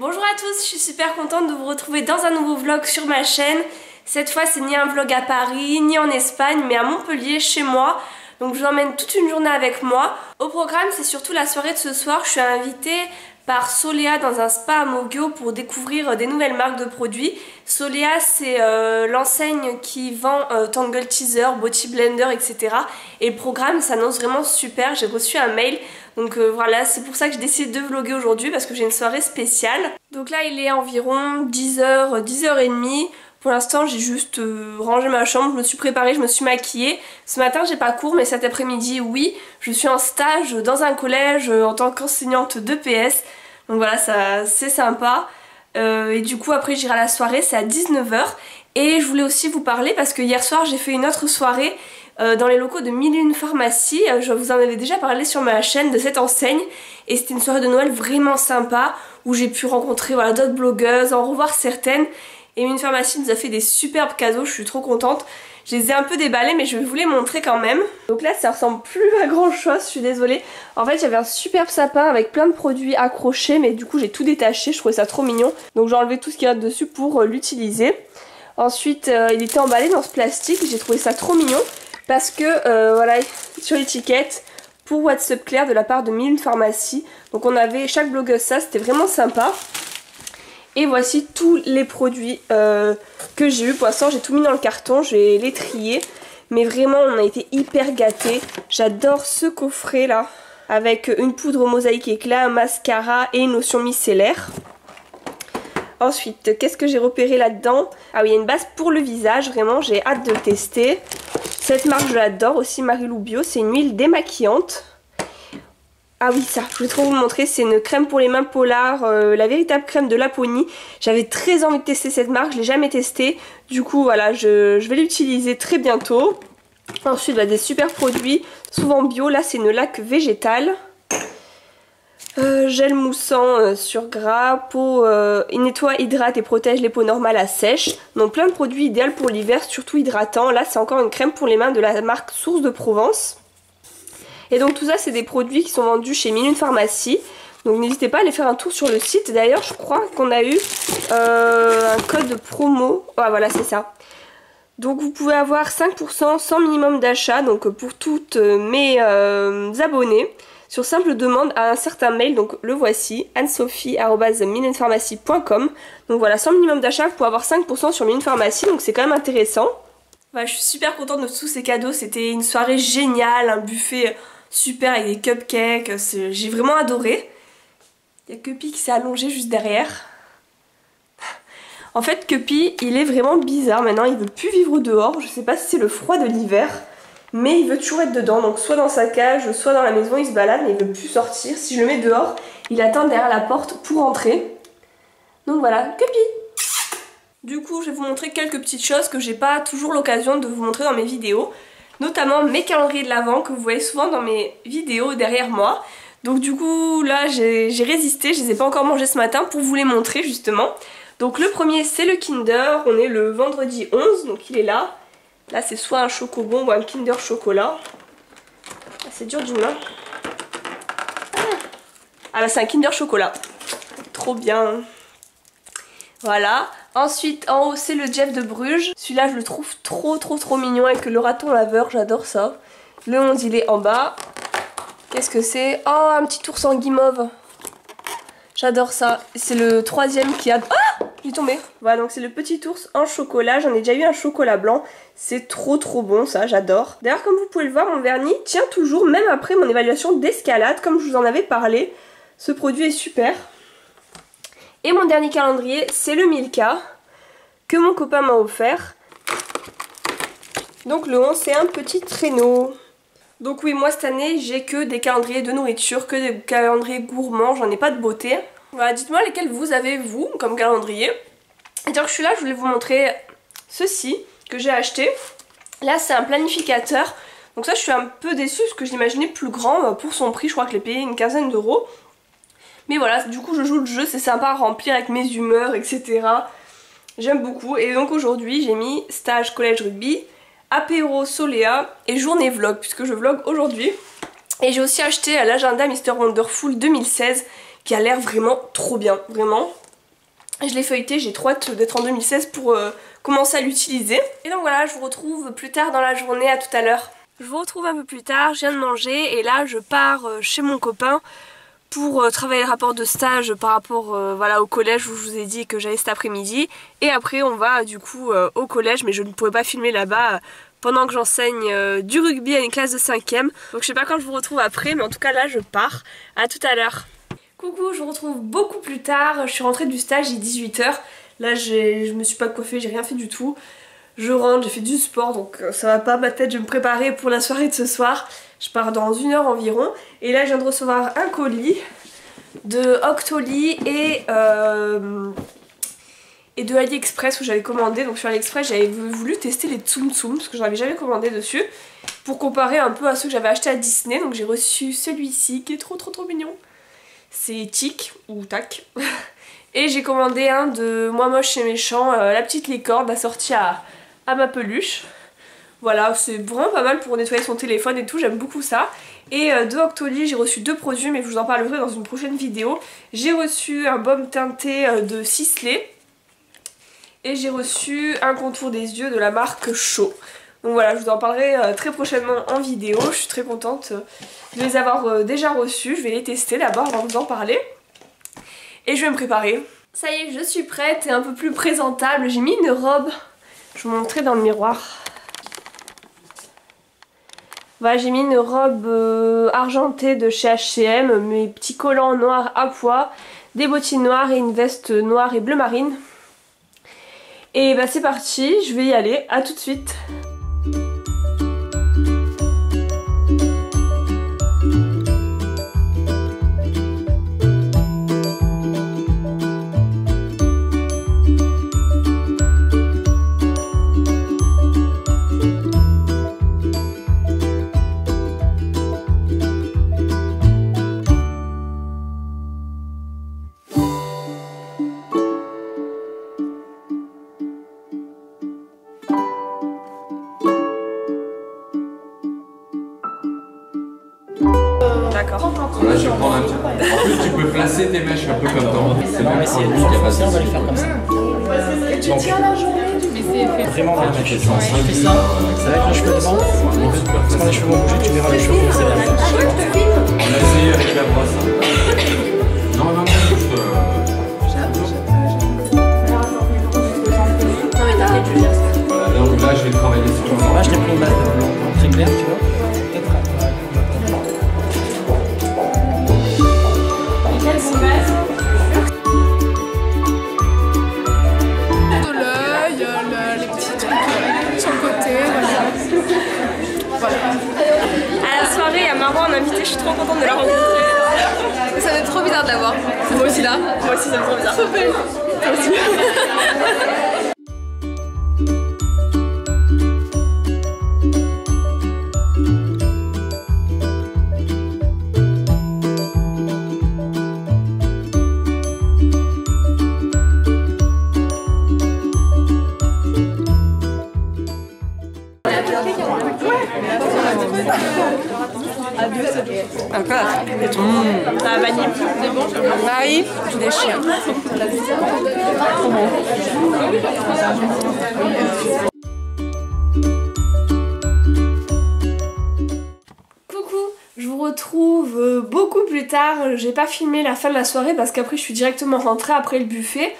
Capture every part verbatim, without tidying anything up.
Bonjour à tous, je suis super contente de vous retrouver dans un nouveau vlog sur ma chaîne. Cette fois c'est ni un vlog à Paris, ni en Espagne, mais à Montpellier, chez moi. Donc je vous emmène toute une journée avec moi. Au programme, c'est surtout la soirée de ce soir. Je suis invitée par Solea dans un spa à Mogio pour découvrir des nouvelles marques de produits. Solea, c'est euh, l'enseigne qui vend euh, Tangle Teezer, Body Blender, et cetera. Et le programme s'annonce vraiment super. J'ai reçu un mail. Donc euh, voilà, c'est pour ça que j'ai décidé de vlogger aujourd'hui parce que j'ai une soirée spéciale. Donc là, il est environ dix heures, dix heures trente. Pour l'instant, j'ai juste euh, rangé ma chambre, je me suis préparée, je me suis maquillée. Ce matin, j'ai pas cours, mais cet après-midi, oui. Je suis en stage dans un collège en tant qu'enseignante de P S. Donc voilà, ça c'est sympa. Euh, et du coup, après, j'irai à la soirée, c'est à dix-neuf heures. Et je voulais aussi vous parler parce que hier soir, j'ai fait une autre soirée euh, dans les locaux de Milune Pharmacie. Je vous en avais déjà parlé sur ma chaîne de cette enseigne. Et c'était une soirée de Noël vraiment sympa où j'ai pu rencontrer voilà, d'autres blogueuses, en revoir certaines. Et Milune Pharmacie nous a fait des superbes cadeaux, je suis trop contente. Je les ai un peu déballés mais je vous les montrer quand même. Donc là ça ressemble plus à grand chose, je suis désolée. En fait j'avais un superbe sapin avec plein de produits accrochés mais du coup j'ai tout détaché, je trouvais ça trop mignon. Donc j'ai enlevé tout ce qu'il y a dessus pour l'utiliser. Ensuite euh, il était emballé dans ce plastique, j'ai trouvé ça trop mignon. Parce que euh, voilà, sur l'étiquette, pour What's up Claire de la part de Milune Pharmacie. Donc on avait chaque blogueuse ça, c'était vraiment sympa. Et voici tous les produits euh, que j'ai eu. Pour l'instant, j'ai tout mis dans le carton, je vais les trier. Mais vraiment, on a été hyper gâtés. J'adore ce coffret là, avec une poudre mosaïque éclat, un mascara et une lotion micellaire. Ensuite, qu'est-ce que j'ai repéré là-dedans? Ah oui, il y a une base pour le visage, vraiment, j'ai hâte de le tester. Cette marque, je l'adore aussi, Marie-Lou Bio, c'est une huile démaquillante. Ah oui ça, je voulais trop vous montrer, c'est une crème pour les mains Polar, euh, la véritable crème de Laponie. J'avais très envie de tester cette marque, je l'ai jamais testée. Du coup voilà, je, je vais l'utiliser très bientôt. Ensuite bah, des super produits, souvent bio, là c'est une laque végétale. Euh, gel moussant euh, sur gras, peau, euh, il nettoie, hydrate et protège les peaux normales à sèche. Donc plein de produits idéaux pour l'hiver, surtout hydratants. Là c'est encore une crème pour les mains de la marque Source de Provence. Et donc tout ça c'est des produits qui sont vendus chez Milune Pharmacie. Donc n'hésitez pas à aller faire un tour sur le site. D'ailleurs je crois qu'on a eu euh, un code promo. Ah voilà c'est ça. Donc vous pouvez avoir cinq pour cent sans minimum d'achat. Donc pour toutes mes euh, abonnées. Sur simple demande à un certain mail. Donc le voici. anne tiret sophie arobase milune pharmacie point com. Donc voilà, sans minimum d'achat vous pouvez avoir cinq pour cent sur Milune Pharmacie. Donc c'est quand même intéressant. Voilà, je suis super contente de tous ces cadeaux. C'était une soirée géniale. Un buffet super avec des cupcakes, j'ai vraiment adoré. Il y a Cuppy qui s'est allongé juste derrière. En fait Cuppy il est vraiment bizarre maintenant, il veut plus vivre dehors, je sais pas si c'est le froid de l'hiver, mais il veut toujours être dedans, donc soit dans sa cage, soit dans la maison, il se balade mais il veut plus sortir. Si je le mets dehors, il attend derrière la porte pour entrer. Donc voilà, Cuppy. Du coup je vais vous montrer quelques petites choses que j'ai pas toujours l'occasion de vous montrer dans mes vidéos. Notamment mes calendriers de l'Avent que vous voyez souvent dans mes vidéos derrière moi. Donc du coup là j'ai résisté, je les ai pas encore mangés ce matin pour vous les montrer justement. Donc le premier c'est le Kinder, on est le vendredi onze donc il est là. Là c'est soit un chocobon ou un Kinder chocolat. Ah, c'est dur d'une main. Ah, ah bah c'est un Kinder chocolat. Trop bien. Voilà. Ensuite en haut c'est le Jeff de Bruges. Celui-là je le trouve trop trop trop mignon avec le raton laveur, j'adore ça. Le onze il est en bas. Qu'est-ce que c'est? Oh un petit ours en guimauve. J'adore ça. C'est le troisième qui a... Ah il est tombé. Voilà donc c'est le petit ours en chocolat. J'en ai déjà eu un chocolat blanc. C'est trop trop bon ça, j'adore. D'ailleurs comme vous pouvez le voir mon vernis tient toujours même après mon évaluation d'escalade comme je vous en avais parlé. Ce produit est super. Et mon dernier calendrier, c'est le Milka, que mon copain m'a offert. Donc le onze, c'est un petit traîneau. Donc oui, moi cette année, j'ai que des calendriers de nourriture, que des calendriers gourmands, j'en ai pas de beauté. Voilà, dites-moi lesquels vous avez, vous, comme calendrier. Et alors que je suis là, je voulais vous montrer ceci, que j'ai acheté. Là, c'est un planificateur. Donc ça, je suis un peu déçue, parce que je l'imaginais plus grand pour son prix. Je crois que je l'ai payé une quinzaine d'euros. Mais voilà, du coup je joue le jeu, c'est sympa à remplir avec mes humeurs, et cetera. J'aime beaucoup. Et donc aujourd'hui j'ai mis stage collège rugby, apéro Solea et journée vlog puisque je vlog aujourd'hui. Et j'ai aussi acheté l'agenda mister Wonderful deux mille seize qui a l'air vraiment trop bien, vraiment. Je l'ai feuilleté, j'ai trop hâte d'être en deux mille seize pour euh, commencer à l'utiliser. Et donc voilà, je vous retrouve plus tard dans la journée, à tout à l'heure. Je vous retrouve un peu plus tard, je viens de manger et là je pars chez mon copain pour travailler le rapport de stage par rapport euh, voilà, au collège où je vous ai dit que j'allais cet après-midi. Et après on va du coup euh, au collège, mais je ne pouvais pas filmer là-bas euh, pendant que j'enseigne euh, du rugby à une classe de cinquième. Donc je sais pas quand je vous retrouve après, mais en tout cas là je pars, à tout à l'heure. Coucou, je vous retrouve beaucoup plus tard, je suis rentrée du stage, il est dix-huit heures. Là je me suis pas coiffée, j'ai rien fait du tout. Je rentre, j'ai fait du sport donc ça va pas ma tête, je vais me préparer pour la soirée de ce soir. Je pars dans une heure environ et là je viens de recevoir un colis de Octoly et, euh, et de AliExpress où j'avais commandé. Donc sur AliExpress j'avais voulu tester les tsum tsum parce que je n'avais jamais commandé dessus, pour comparer un peu à ceux que j'avais acheté à Disney. Donc j'ai reçu celui-ci qui est trop trop trop mignon, c'est Tic ou Tac. Et j'ai commandé un de Moi Moche et Méchant, euh, la petite licorne assortie à à ma peluche. Voilà, c'est vraiment pas mal pour nettoyer son téléphone et tout, j'aime beaucoup ça. Et de Octoly j'ai reçu deux produits, mais je vous en parlerai dans une prochaine vidéo. J'ai reçu un baume teinté de Sisley et j'ai reçu un contour des yeux de la marque Show. Donc voilà, je vous en parlerai très prochainement en vidéo, je suis très contente de les avoir déjà reçus. Je vais les tester d'abord avant de vous en parler et je vais me préparer. Ça y est, je suis prête et un peu plus présentable, j'ai mis une robe. Je vous montrerai dans le miroir. Voilà, j'ai mis une robe euh, argentée de chez H et M, mes petits collants noirs à pois, des bottines noires et une veste noire et bleu marine. Et bah c'est parti, je vais y aller, à tout de suite. Là je vais prendre un petit peu. En plus tu peux placer tes mèches un peu comme toi. C'est même si on va les faire comme ça. Et tu tiens la journée, mais c'est vraiment la mèche. Ça va être les cheveux devant. Quand les cheveux vont bouger, tu verras les cheveux. On a essayé avec la brosse. Non, non, non, juste. Donc là je vais travailler sur. Là je t'ai pris une base très claire, tu vois. De l'œil, les petits trucs sur le côté. Voilà. À la soirée, à Marwa en invité, je suis trop contente de la rencontrer. Ça fait trop bizarre de la voir. Moi aussi là. Moi aussi, ça me fait trop bizarre. Moi aussi. Encore. Mmh. T'as vanille. Marie, tu déchires. Trop bon. Coucou, je vous retrouve beaucoup plus tard. J'ai pas filmé la fin de la soirée parce qu'après je suis directement rentrée après le buffet.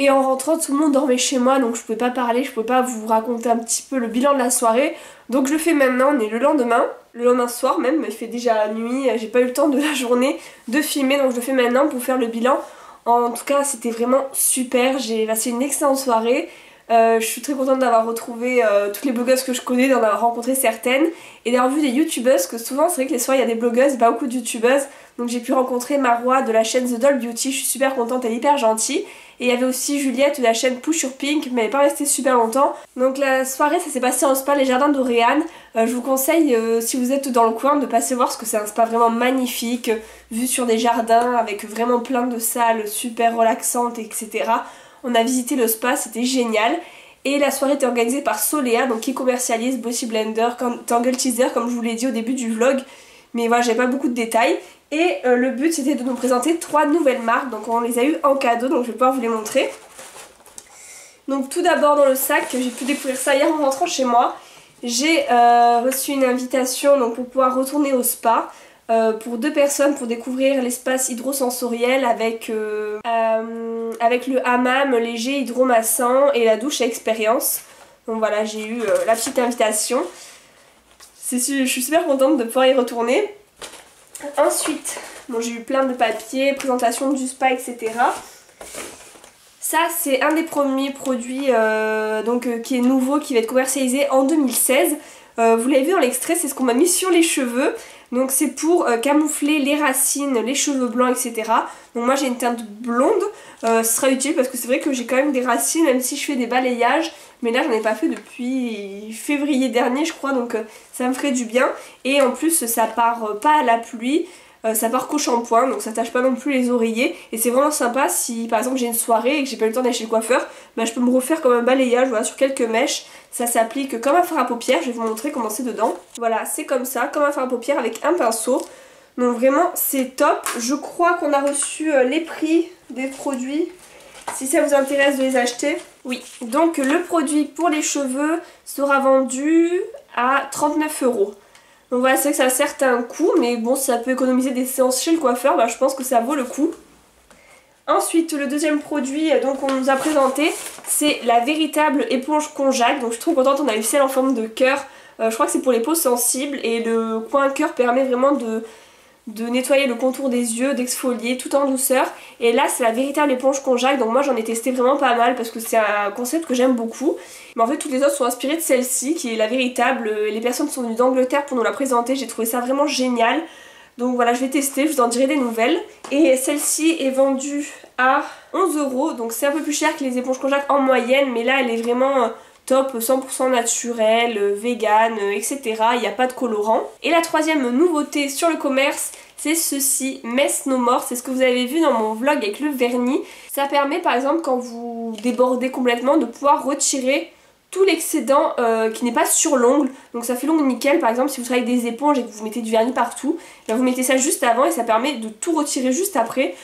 Et en rentrant, tout le monde dormait chez moi, donc je pouvais pas parler, je pouvais pas vous raconter un petit peu le bilan de la soirée. Donc je le fais maintenant, on est le lendemain, le lendemain soir même, il fait déjà nuit, j'ai pas eu le temps de la journée de filmer, donc je le fais maintenant pour faire le bilan. En tout cas, c'était vraiment super, j'ai passé une excellente soirée. Euh, je suis très contente d'avoir retrouvé euh, toutes les blogueuses que je connais, d'en avoir rencontré certaines et d'avoir vu des youtubeuses, que souvent c'est vrai que les soirs il y a des blogueuses, pas beaucoup de youtubeuses. Donc j'ai pu rencontrer Marwa de la chaîne The Doll Beauty, je suis super contente, elle est hyper gentille. Et il y avait aussi Juliette de la chaîne Push Your Pink, mais elle n'est pas restée super longtemps. Donc la soirée ça s'est passé en spa Les Jardins d'Oréanne. Euh, je vous conseille, euh, si vous êtes dans le coin, de passer voir parce que c'est un spa vraiment magnifique, euh, vu sur des jardins avec vraiment plein de salles super relaxantes, et cetera. On a visité le spa, c'était génial. Et la soirée était organisée par Solea, donc qui commercialise Bossy Blender, Tangle Teezer, comme je vous l'ai dit au début du vlog. Mais voilà, j'avais pas beaucoup de détails. Et euh, le but c'était de nous présenter trois nouvelles marques, donc on les a eues en cadeau, donc je vais pouvoir vous les montrer. Donc tout d'abord dans le sac, j'ai pu découvrir ça hier en rentrant chez moi. J'ai euh, reçu une invitation donc, pour pouvoir retourner au spa euh, pour deux personnes pour découvrir l'espace hydrosensoriel avec, euh, euh, avec le hammam léger hydromassant et la douche à expérience. Donc voilà, j'ai eu euh, la petite invitation. Je suis super contente de pouvoir y retourner. Ensuite, bon, j'ai eu plein de papiers, présentation du spa, et cetera. Ça, c'est un des premiers produits euh, donc, euh, qui est nouveau, qui va être commercialisé en deux mille seize. Euh, vous l'avez vu dans l'extrait, c'est ce qu'on m'a mis sur les cheveux. Donc c'est pour euh, camoufler les racines, les cheveux blancs, et cetera. Donc moi j'ai une teinte blonde, euh, ce sera utile parce que c'est vrai que j'ai quand même des racines, même si je fais des balayages. Mais là j'en ai pas fait depuis février dernier je crois, donc euh, ça me ferait du bien. Et en plus ça part euh, pas à la pluie, euh, ça part qu'au shampoing, donc ça tâche pas non plus les oreillers. Et c'est vraiment sympa si par exemple j'ai une soirée et que j'ai pas eu le temps d'aller chez le coiffeur, bah, je peux me refaire comme un balayage voilà, sur quelques mèches. Ça s'applique comme un fard à paupières, je vais vous montrer comment c'est dedans. Voilà, c'est comme ça, comme un fard à paupières avec un pinceau. Donc vraiment c'est top. Je crois qu'on a reçu les prix des produits, si ça vous intéresse de les acheter. Oui, donc le produit pour les cheveux sera vendu à trente-neuf euros. Donc voilà, c'est vrai que ça a certains coûts, mais bon, si ça peut économiser des séances chez le coiffeur, bah, je pense que ça vaut le coup. Ensuite, le deuxième produit donc on nous a présenté, c'est la véritable éponge Konjac. Donc je suis trop contente, on a eu celle en forme de cœur. Euh, je crois que c'est pour les peaux sensibles et le coin cœur permet vraiment de, de nettoyer le contour des yeux, d'exfolier tout en douceur. Et là, c'est la véritable éponge Konjac. Donc moi, j'en ai testé vraiment pas mal parce que c'est un concept que j'aime beaucoup. Mais en fait, toutes les autres sont inspirées de celle-ci qui est la véritable. Les personnes sont venues d'Angleterre pour nous la présenter. J'ai trouvé ça vraiment génial. Donc voilà, je vais tester, je vous en dirai des nouvelles. Et celle-ci est vendue à onze euros, donc c'est un peu plus cher que les éponges Konjac en moyenne, mais là elle est vraiment top, cent pour cent naturelle, vegan, et cetera. Il n'y a pas de colorant. Et la troisième nouveauté sur le commerce, c'est ceci, Mess No More. C'est ce que vous avez vu dans mon vlog avec le vernis. Ça permet par exemple quand vous débordez complètement de pouvoir retirer tout l'excédent euh, qui n'est pas sur l'ongle, donc ça fait l'ongle nickel. Par exemple si vous travaillez avec des éponges et que vous mettez du vernis partout, là vous mettez ça juste avant et ça permet de tout retirer juste après.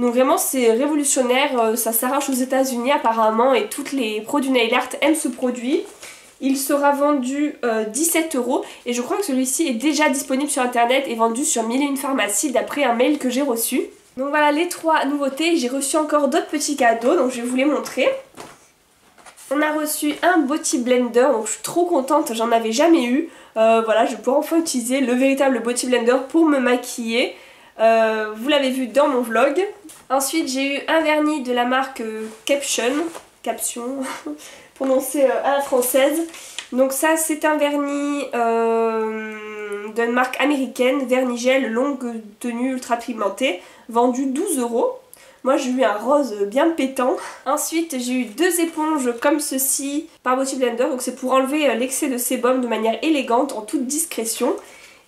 Donc vraiment c'est révolutionnaire, euh, ça s'arrache aux États-Unis apparemment et toutes les pros du nail art aiment ce produit. Il sera vendu euh, dix-sept euros et je crois que celui-ci est déjà disponible sur internet et vendu sur Milune Pharmacie d'après un mail que j'ai reçu. Donc voilà les trois nouveautés, j'ai reçu encore d'autres petits cadeaux donc je vais vous les montrer. On a reçu un Body Blender, donc je suis trop contente, j'en avais jamais eu. Euh, voilà, je vais pouvoir enfin utiliser le véritable Body Blender pour me maquiller. Euh, vous l'avez vu dans mon vlog. Ensuite, j'ai eu un vernis de la marque euh, Caption, Caption, prononcé euh, à la française. Donc ça, c'est un vernis euh, d'une marque américaine, vernis gel, longue tenue ultra pigmentée, vendu douze euros. Moi j'ai eu un rose bien pétant. Ensuite j'ai eu deux éponges comme ceci par Beauty Blender. Donc c'est pour enlever l'excès de sébum de manière élégante en toute discrétion.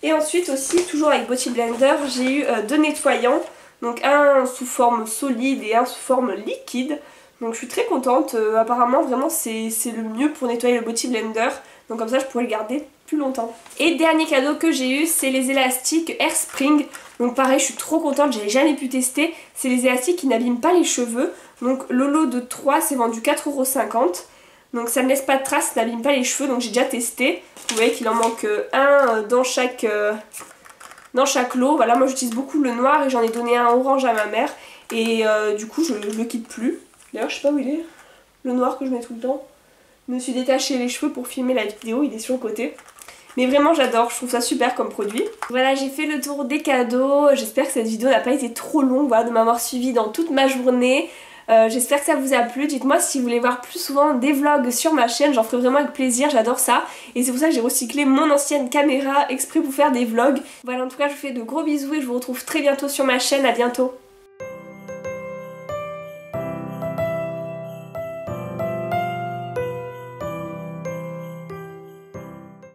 Et ensuite aussi toujours avec Beauty Blender j'ai eu deux nettoyants. Donc un sous forme solide et un sous forme liquide. Donc je suis très contente. Apparemment vraiment c'est le mieux pour nettoyer le Beauty Blender. Donc comme ça je pourrais le garder plus longtemps. Et dernier cadeau que j'ai eu, c'est les élastiques Airspring. Donc pareil, je suis trop contente, j'avais jamais pu tester. C'est les élastiques qui n'abîment pas les cheveux. Donc le lot de trois, c'est vendu quatre euros cinquante. Donc ça ne laisse pas de traces, ça n'abîme pas les cheveux. Donc j'ai déjà testé. Vous voyez qu'il en manque un dans chaque, dans chaque lot. Voilà, moi j'utilise beaucoup le noir et j'en ai donné un orange à ma mère. Et euh, du coup je ne le quitte plus. D'ailleurs je sais pas où il est, le noir que je mets tout le temps. Je me suis détaché les cheveux pour filmer la vidéo, il est sur le côté. Mais vraiment j'adore, je trouve ça super comme produit. Voilà, j'ai fait le tour des cadeaux, j'espère que cette vidéo n'a pas été trop longue, voilà, de m'avoir suivi dans toute ma journée. Euh, j'espère que ça vous a plu, dites-moi si vous voulez voir plus souvent des vlogs sur ma chaîne, j'en ferai vraiment avec plaisir, j'adore ça. Et c'est pour ça que j'ai recyclé mon ancienne caméra exprès pour faire des vlogs. Voilà, en tout cas je vous fais de gros bisous et je vous retrouve très bientôt sur ma chaîne, à bientôt.